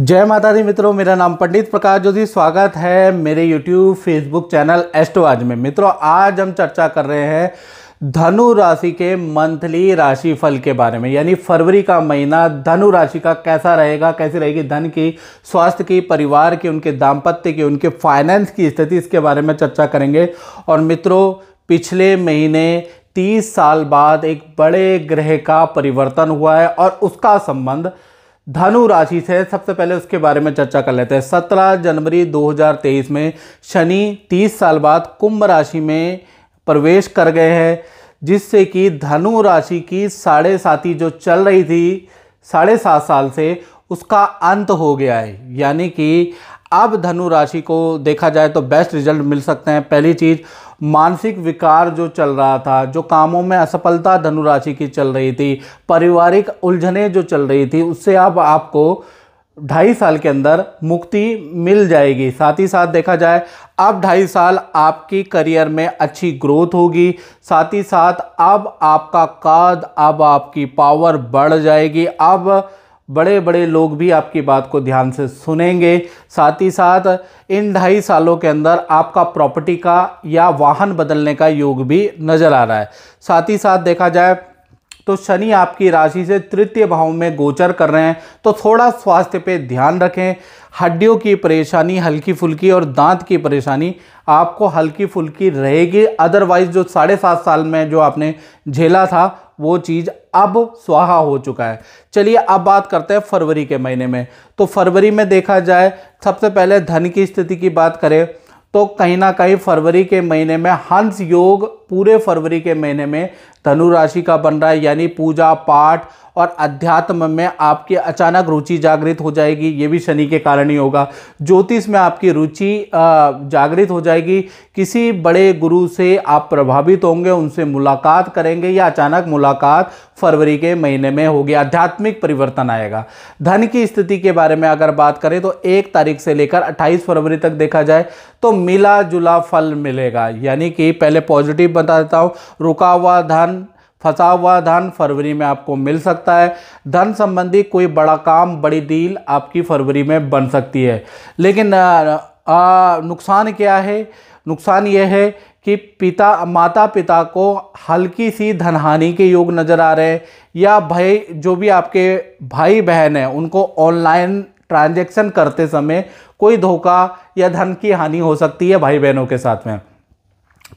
जय माता दी मित्रों, मेरा नाम पंडित प्रकाश जोशी। स्वागत है मेरे YouTube फेसबुक चैनल एस्ट्रोआज में। मित्रों, आज हम चर्चा कर रहे हैं धनु राशि के मंथली राशिफल के बारे में, यानी फरवरी का महीना धनु राशि का कैसा रहेगा, कैसी रहेगी धन की, स्वास्थ्य की, परिवार की, उनके दाम्पत्य की, उनके फाइनेंस की स्थिति, इसके बारे में चर्चा करेंगे। और मित्रों, पिछले महीने 30 साल बाद एक बड़े ग्रह का परिवर्तन हुआ है और उसका संबंध धनु राशि से, सबसे पहले उसके बारे में चर्चा कर लेते हैं। 17 जनवरी 2023 में शनि 30 साल बाद कुंभ राशि में प्रवेश कर गए हैं, जिससे कि धनु राशि की साढ़े साती जो चल रही थी 7.5 साल से, उसका अंत हो गया है। यानी कि अब धनु राशि को देखा जाए तो बेस्ट रिजल्ट मिल सकते हैं। पहली चीज़, मानसिक विकार जो चल रहा था, जो कामों में असफलता धनु राशि की चल रही थी, पारिवारिक उलझने जो चल रही थी, उससे अब आपको 2.5 साल के अंदर मुक्ति मिल जाएगी। साथ ही साथ देखा जाए अब 2.5 साल आपकी करियर में अच्छी ग्रोथ होगी। साथ ही साथ अब आपका काद, अब आपकी पावर बढ़ जाएगी, अब बड़े बड़े लोग भी आपकी बात को ध्यान से सुनेंगे। साथ ही साथ इन 2.5 सालों के अंदर आपका प्रॉपर्टी का या वाहन बदलने का योग भी नज़र आ रहा है। साथ ही साथ देखा जाए तो शनि आपकी राशि से तृतीय भाव में गोचर कर रहे हैं, तो थोड़ा स्वास्थ्य पे ध्यान रखें। हड्डियों की परेशानी हल्की फुल्की और दांत की परेशानी आपको हल्की फुल्की रहेगी। अदरवाइज जो 7.5 साल में जो आपने झेला था, वो चीज़ अब स्वाहा हो चुका है। चलिए अब बात करते हैं फरवरी के महीने में। तो फरवरी में देखा जाए, सबसे पहले धन की स्थिति की बात करें तो कहीं ना कहीं फरवरी के महीने में हंस योग पूरे फरवरी के महीने में धनु राशि का बन रहा है, यानी पूजा पाठ और अध्यात्म में आपकी अचानक रुचि जागृत हो जाएगी। ये भी शनि के कारण ही होगा। ज्योतिष में आपकी रुचि जागृत हो जाएगी। किसी बड़े गुरु से आप प्रभावित होंगे, उनसे मुलाकात करेंगे या अचानक मुलाकात फरवरी के महीने में होगी। आध्यात्मिक परिवर्तन आएगा। धन की स्थिति के बारे में अगर बात करें तो 1 तारीख से लेकर 28 फरवरी तक देखा जाए तो मिला जुला फल मिलेगा। यानी कि पहले पॉजिटिव बता देता हूँ, रुका हुआ धन, फंसा हुआ धन फरवरी में आपको मिल सकता है। धन संबंधी कोई बड़ा काम, बड़ी डील आपकी फरवरी में बन सकती है। लेकिन नुकसान क्या है? नुकसान यह है कि माता पिता को हल्की सी धनहानि के योग नज़र आ रहे हैं, या भाई जो भी आपके भाई बहन हैं उनको ऑनलाइन ट्रांजैक्शन करते समय कोई धोखा या धन की हानि हो सकती है भाई बहनों के साथ में।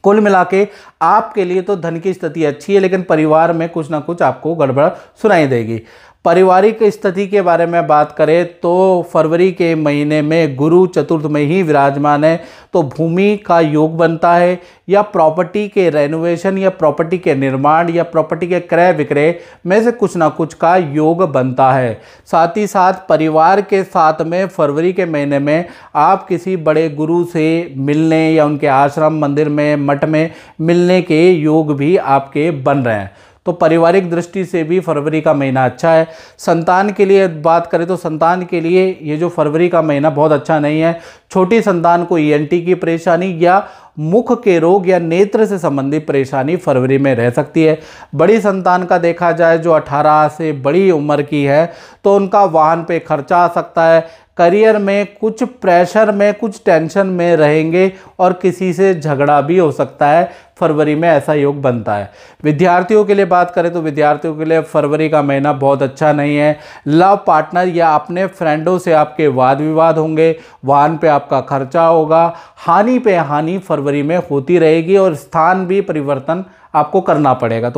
कुल मिला के आपके लिए तो धन की स्थिति अच्छी है, लेकिन परिवार में कुछ ना कुछ आपको गड़बड़ सुनाई देगी। पारिवारिक स्थिति के बारे में बात करें तो फरवरी के महीने में गुरु चतुर्थ में ही विराजमान है, तो भूमि का योग बनता है, या प्रॉपर्टी के रेनोवेशन या प्रॉपर्टी के निर्माण या प्रॉपर्टी के क्रय विक्रय में से कुछ ना कुछ का योग बनता है। साथ ही साथ परिवार के साथ में फरवरी के महीने में आप किसी बड़े गुरु से मिलने या उनके आश्रम, मंदिर में, मठ में मिलने के योग भी आपके बन रहे हैं। तो पारिवारिक दृष्टि से भी फरवरी का महीना अच्छा है। संतान के लिए बात करें तो संतान के लिए ये जो फरवरी का महीना बहुत अच्छा नहीं है। छोटी संतान को ENT की परेशानी या मुख के रोग या नेत्र से संबंधित परेशानी फरवरी में रह सकती है। बड़ी संतान का देखा जाए जो 18 से बड़ी उम्र की है, तो उनका वाहन पे खर्चा आ सकता है। करियर में कुछ प्रेशर में, कुछ टेंशन में रहेंगे और किसी से झगड़ा भी हो सकता है। फरवरी में ऐसा योग बनता है। विद्यार्थियों के लिए बात करें तो विद्यार्थियों के लिए फरवरी का महीना बहुत अच्छा नहीं है। लव पार्टनर या अपने फ्रेंडों से आपके वाद विवाद होंगे, वाहन पे आपका खर्चा होगा, हानि पे हानि फरवरी में होती रहेगी और स्थान भी परिवर्तन आपको करना पड़ेगा।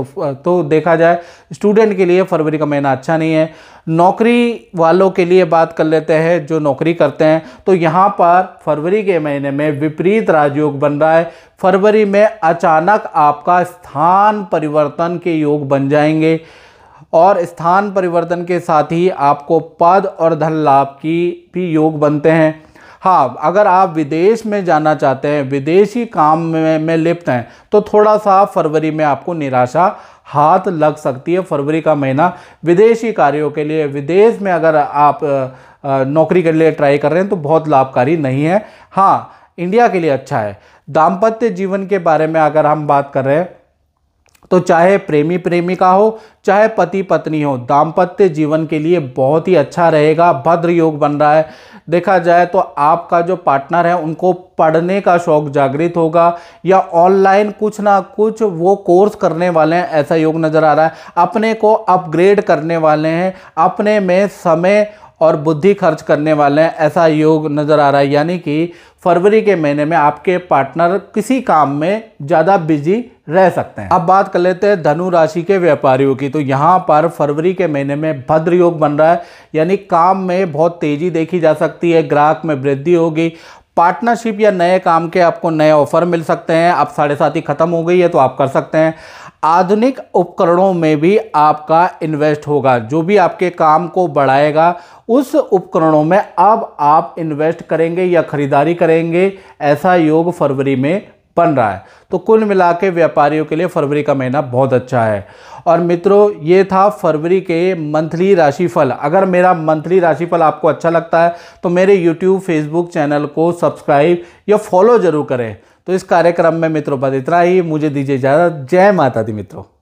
तो देखा जाए स्टूडेंट के लिए फरवरी का महीना अच्छा नहीं है। नौकरी वालों के लिए बात कर लेते हैं, जो नौकरी करते हैं, तो यहाँ पर फरवरी के महीने में विपरीत राजयोग बन रहा है। फरवरी में अचानक आपका स्थान परिवर्तन के योग बन जाएंगे और स्थान परिवर्तन के साथ ही आपको पद और धन लाभ की भी योग बनते हैं। हाँ, अगर आप विदेश में जाना चाहते हैं, विदेशी काम में लिप्त हैं, तो थोड़ा सा फरवरी में आपको निराशा हाथ लग सकती है। फरवरी का महीना विदेशी कार्यों के लिए, विदेश में अगर आप नौकरी के लिए ट्राई कर रहे हैं, तो बहुत लाभकारी नहीं है। हाँ, इंडिया के लिए अच्छा है। दाम्पत्य जीवन के बारे में अगर हम बात कर रहे हैं तो चाहे प्रेमी प्रेमिका हो, चाहे पति पत्नी हो, दाम्पत्य जीवन के लिए बहुत ही अच्छा रहेगा। भद्र योग बन रहा है। देखा जाए तो आपका जो पार्टनर है उनको पढ़ने का शौक जागृत होगा या ऑनलाइन कुछ ना कुछ वो कोर्स करने वाले हैं, ऐसा योग नज़र आ रहा है। अपने को अपग्रेड करने वाले हैं, अपने में समय और बुद्धि खर्च करने वाले हैं, ऐसा योग नज़र आ रहा है। यानी कि फरवरी के महीने में आपके पार्टनर किसी काम में ज़्यादा बिजी रह सकते हैं। अब बात कर लेते हैं धनु राशि के व्यापारियों की। तो यहाँ पर फरवरी के महीने में भद्र योग बन रहा है, यानी काम में बहुत तेज़ी देखी जा सकती है, ग्राहक में वृद्धि होगी, पार्टनरशिप या नए काम के आपको नए ऑफर मिल सकते हैं। आप साढ़े साती खत्म हो गई है तो आप कर सकते हैं। आधुनिक उपकरणों में भी आपका इन्वेस्ट होगा, जो भी आपके काम को बढ़ाएगा उस उपकरणों में अब आप इन्वेस्ट करेंगे या खरीदारी करेंगे, ऐसा योग फरवरी में बन रहा है। तो कुल मिला के व्यापारियों के लिए फरवरी का महीना बहुत अच्छा है। और मित्रों, ये था फरवरी के मंथली राशिफल। अगर मेरा मंथली राशिफल आपको अच्छा लगता है तो मेरे YouTube, Facebook चैनल को सब्सक्राइब या फॉलो जरूर करें। तो इस कार्यक्रम में मित्रों बस इतना ही। मुझे दीजिए इजाज़त। जय माता दी मित्रों।